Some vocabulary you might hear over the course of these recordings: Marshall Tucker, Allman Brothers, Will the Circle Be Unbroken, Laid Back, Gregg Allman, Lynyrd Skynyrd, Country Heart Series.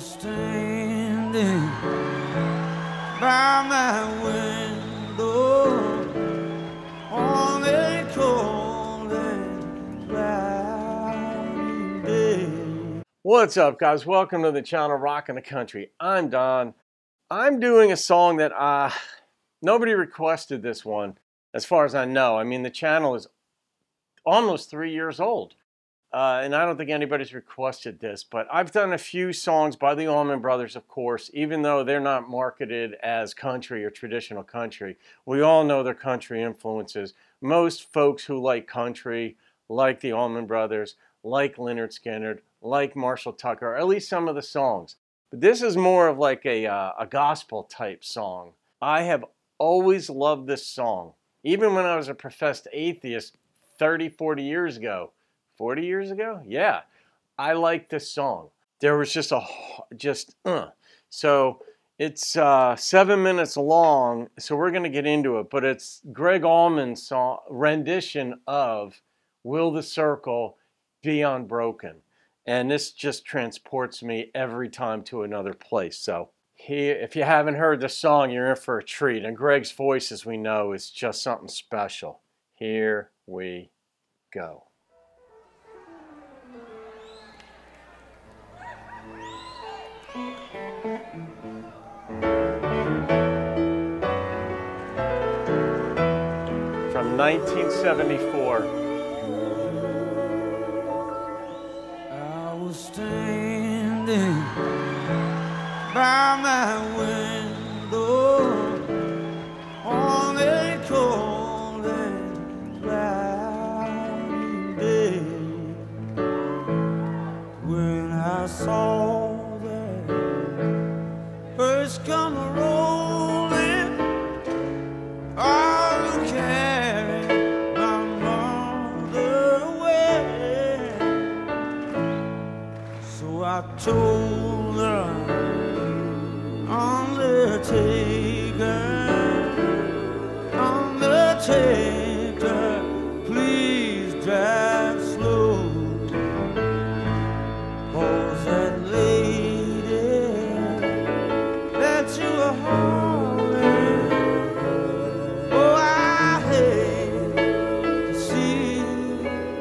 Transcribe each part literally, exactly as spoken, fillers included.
still standing by my window, on a cold and cloudy day. What's up, guys? Welcome to the channel Rockin' the Country. I'm Don. I'm doing a song that uh, nobody requested this one, as far as I know. I mean, the channel is almost three years old. Uh, and I don't think anybody's requested this, but I've done a few songs by the Allman Brothers, of course, even though they're not marketed as country or traditional country. We all know their country influences. Most folks who like country, like the Allman Brothers, like Lynyrd Skynyrd, like Marshall Tucker, or at least some of the songs. But this is more of like a, uh, a gospel type song. I have always loved this song. Even when I was a professed atheist thirty, forty years ago, forty years ago? Yeah. I liked this song. There was just a, just, uh. So it's uh, seven minutes long, so we're going to get into it, but it's Gregg Allman's song, rendition of Will the Circle Be Unbroken? And this just transports me every time to another place. So he, if you haven't heard the song, you're in for a treat. And Gregg's voice, as we know, is just something special. Here we go. nineteen seventy-four. I was standing by my window on a cold and cloudy day when I saw that first come rolling. I I told her, undertaker, undertaker, please drive slow, 'cause that lady that you were holding, oh, I hate to see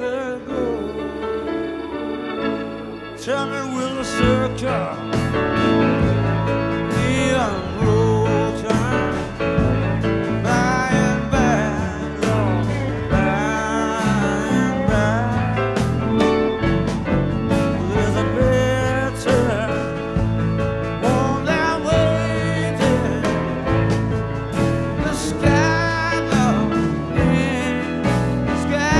her go. Tell me, will the circle be unbroken? By and by, Lord, by and by. There's a better one that waiting. The sky up in the sky. Yeah.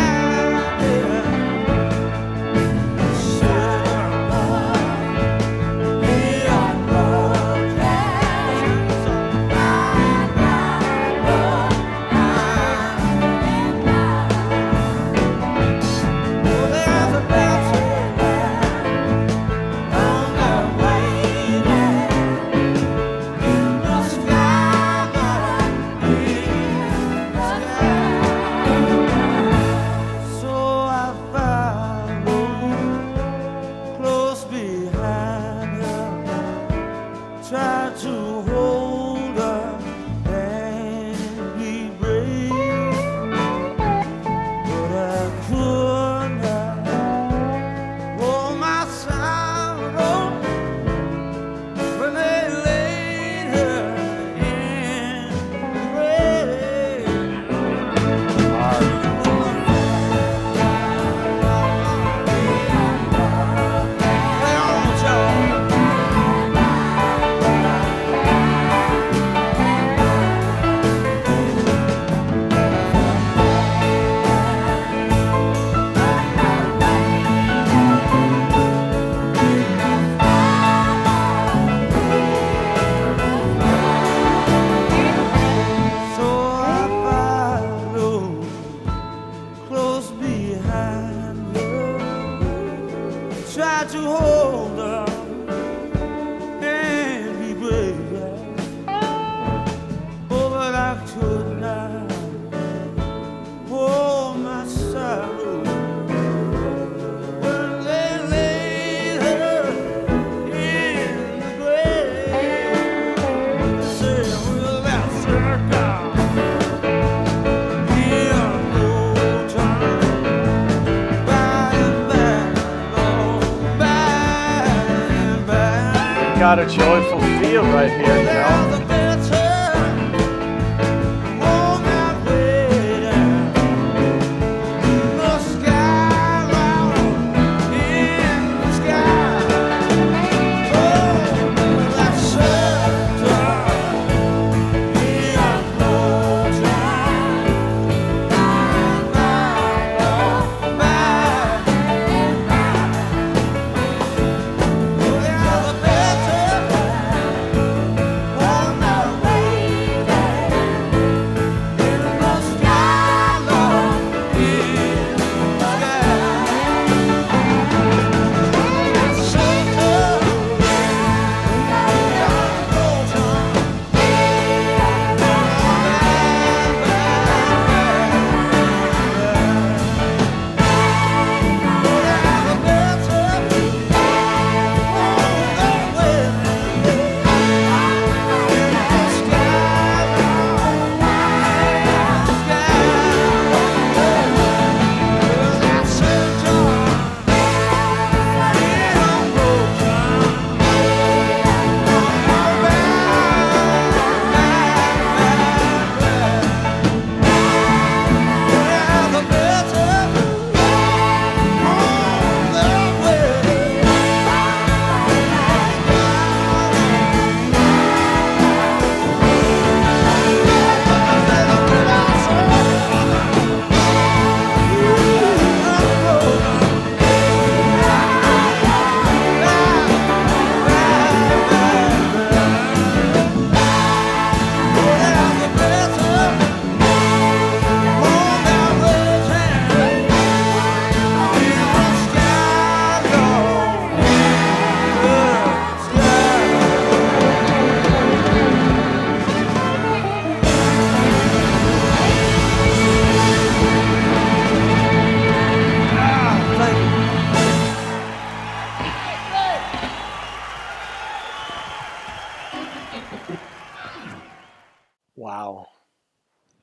got a joyful feel right here, you know.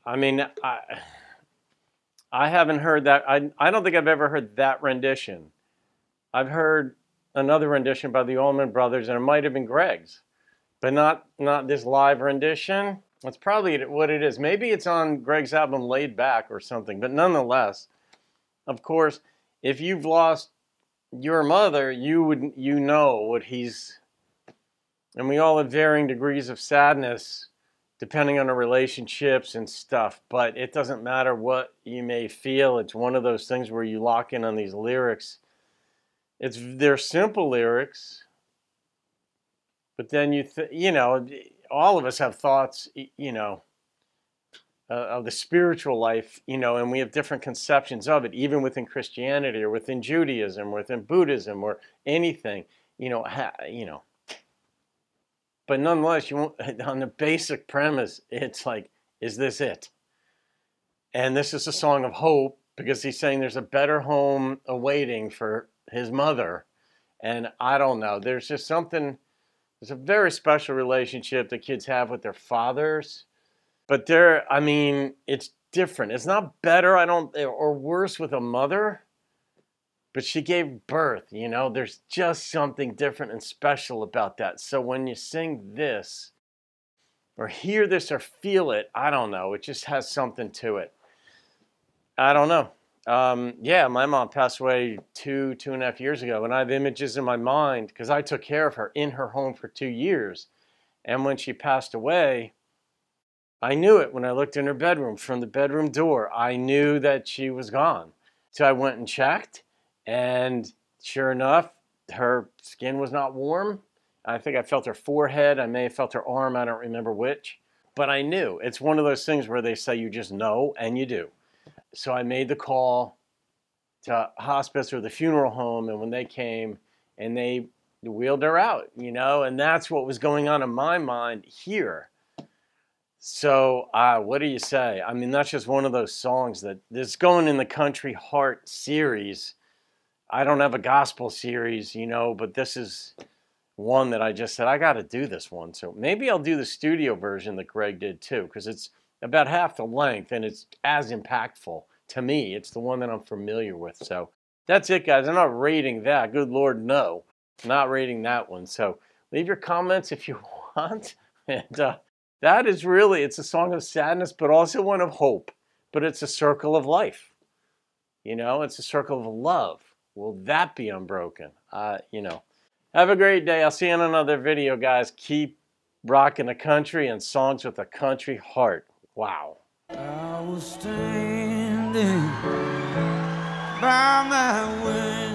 I mean, I, I haven't heard that. I, I don't think I've ever heard that rendition. I've heard another rendition by the Allman Brothers, and it might have been Gregg's, but not not this live rendition. That's probably what it is. Maybe it's on Gregg's album Laid Back or something, but nonetheless, of course, if you've lost your mother, you would you know what he's, and we all have varying degrees of sadness, depending on our relationships and stuff, but it doesn't matter what you may feel. It's one of those things where you lock in on these lyrics. It's they're simple lyrics, but then you th you know, all of us have thoughts, you know, uh, of the spiritual life, you know, and we have different conceptions of it, even within Christianity or within Judaism or within Buddhism or anything, you know, ha you know. But nonetheless, you won't, on the basic premise, it's like, is this it? And this is a song of hope, because he's saying there's a better home awaiting for his mother. And I don't know, there's just something, there's a very special relationship that kids have with their fathers. But they're, I mean, it's different. It's not better, I don't, or worse with a mother, but she gave birth, you know? There's just something different and special about that. So when you sing this, or hear this, or feel it, I don't know, it just has something to it. I don't know. Um, yeah, my mom passed away two, two and a half years ago, and I have images in my mind, because I took care of her in her home for two years. And when she passed away, I knew it when I looked in her bedroom, from the bedroom door. I knew that she was gone. So I went and checked. And sure enough, her skin was not warm. I think I felt her forehead. I may have felt her arm. I don't remember which. But I knew. It's one of those things where they say you just know, and you do. So I made the call to hospice or the funeral home. And when they came, and they wheeled her out, you know, and that's what was going on in my mind here. So uh, what do you say? I mean, that's just one of those songs that that's going in the Country Heart series. I don't have a gospel series, you know, but this is one that I just said, I got to do this one. So maybe I'll do the studio version that Gregg did too, because it's about half the length and it's as impactful to me. It's the one that I'm familiar with. So that's it, guys. I'm not rating that. Good Lord, no. Not rating that one. So Leave your comments if you want. And uh, that is really, it's a song of sadness, but also one of hope. But it's a circle of life. You know, it's a circle of love. Will that be unbroken? Uh, you know, have a great day. I'll see you in another video, guys. Keep rocking the country and songs with a country heart. Wow. I was standing by my window.